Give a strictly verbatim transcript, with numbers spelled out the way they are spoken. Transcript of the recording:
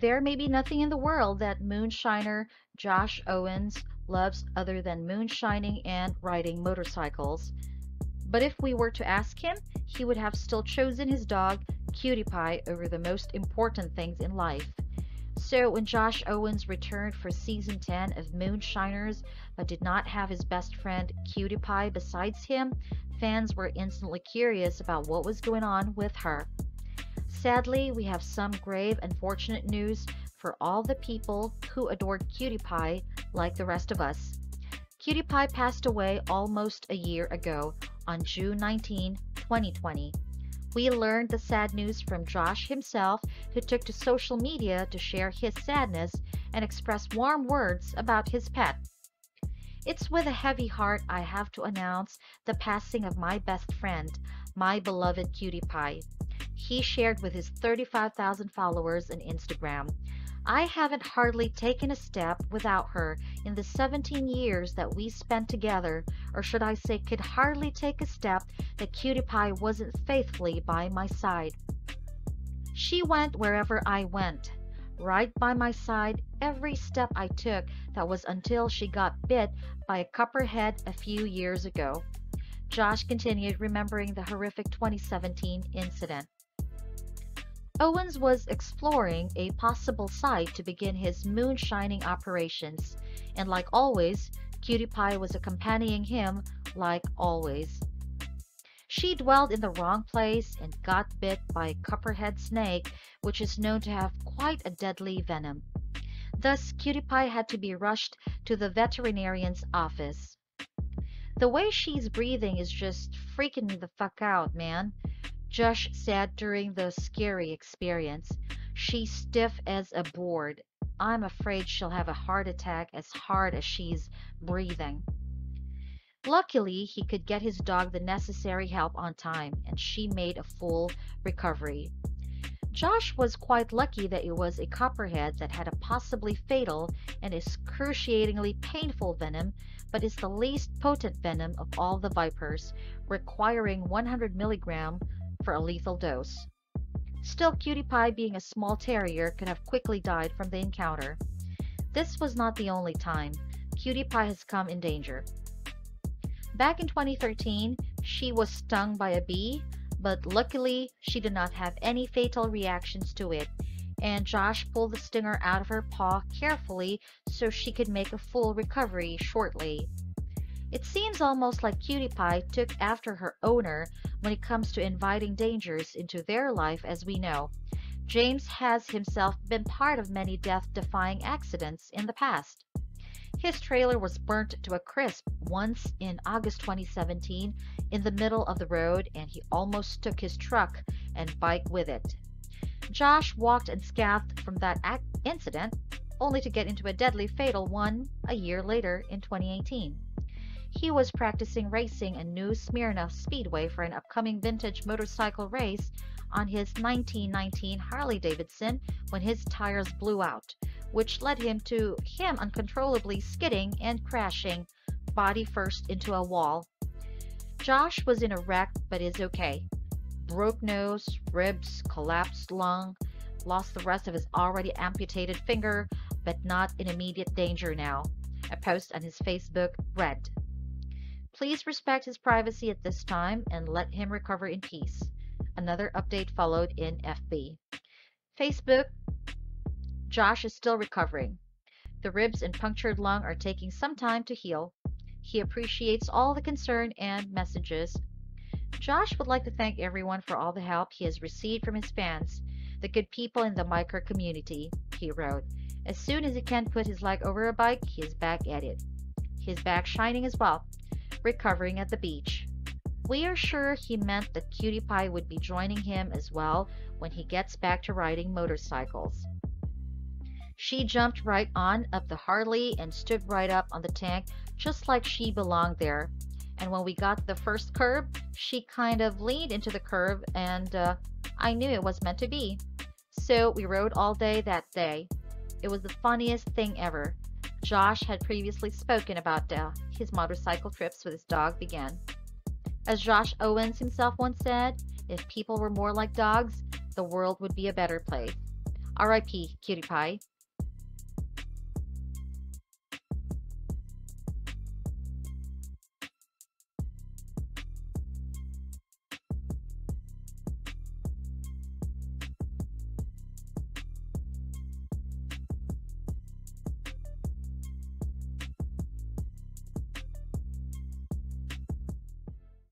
There may be nothing in the world that moonshiner Josh Owens loves other than moonshining and riding motorcycles. But if we were to ask him, he would have still chosen his dog, Cutie Pie, over the most important things in life. So when Josh Owens returned for season ten of Moonshiners, but did not have his best friend, Cutie Pie, besides him, fans were instantly curious about what was going on with her. Sadly, we have some grave, unfortunate news for all the people who adored Cutie Pie like the rest of us. Cutie Pie passed away almost a year ago on June nineteenth, twenty twenty. We learned the sad news from Josh himself, who took to social media to share his sadness and express warm words about his pet. It's with a heavy heart I have to announce the passing of my best friend, my beloved Cutie Pie. He shared with his thirty-five thousand followers on Instagram. I haven't hardly taken a step without her in the seventeen years that we spent together, or should I say could hardly take a step that Cutie Pie wasn't faithfully by my side. She went wherever I went, right by my side every step I took. That was until she got bit by a copperhead a few years ago. Josh continued, remembering the horrific twenty seventeen incident. Owens was exploring a possible site to begin his moonshining operations, and like always, Cutie Pie was accompanying him like always. She dwelled in the wrong place and got bit by a copperhead snake, which is known to have quite a deadly venom. Thus, Cutie Pie had to be rushed to the veterinarian's office. The way she's breathing is just freaking me the fuck out, man, Josh said during the scary experience. She's stiff as a board. I'm afraid she'll have a heart attack as hard as she's breathing. Luckily, he could get his dog the necessary help on time, and she made a full recovery. Josh was quite lucky that it was a copperhead that had a possibly fatal and excruciatingly painful venom, but is the least potent venom of all the vipers, requiring one hundred milligrams for a lethal dose. Still, Cutie Pie, being a small terrier, could have quickly died from the encounter. This was not the only time Cutie Pie has come in danger. Back in twenty thirteen, she was stung by a bee, but luckily she did not have any fatal reactions to it, and Josh pulled the stinger out of her paw carefully so she could make a full recovery shortly. It seems almost like Cutie Pie took after her owner when it comes to inviting dangers into their life, as we know. James has himself been part of many death-defying accidents in the past. His trailer was burnt to a crisp once in August twenty seventeen in the middle of the road, and he almost took his truck and bike with it. Josh walked and scathed from that ac incident, only to get into a deadly fatal one a year later in twenty eighteen. He was practicing racing in New Smyrna Speedway for an upcoming vintage motorcycle race on his nineteen nineteen Harley Davidson when his tires blew out, which led him to him uncontrollably skidding and crashing body first into a wall. Josh was in a wreck but is okay. Broke nose, ribs, collapsed lung, lost the rest of his already amputated finger, but not in immediate danger now. A post on his Facebook read, "Please respect his privacy at this time and let him recover in peace." Another update followed in F B. Facebook, Josh is still recovering. The ribs and punctured lung are taking some time to heal. He appreciates all the concern and messages. Josh would like to thank everyone for all the help he has received from his fans, the good people in the micro community, he wrote. As soon as he can put his leg over a bike, he is back at it. His back shining as well, recovering at the beach. We are sure he meant that Cutie Pie would be joining him as well when he gets back to riding motorcycles. She jumped right on up the Harley and stood right up on the tank just like she belonged there. And when we got to the first curb, she kind of leaned into the curb, and uh, I knew it was meant to be. So we rode all day that day. It was the funniest thing ever. Josh had previously spoken about uh, his motorcycle trips with his dog began. As Josh Owens himself once said, if people were more like dogs, the world would be a better place. R I P Cutie Pie.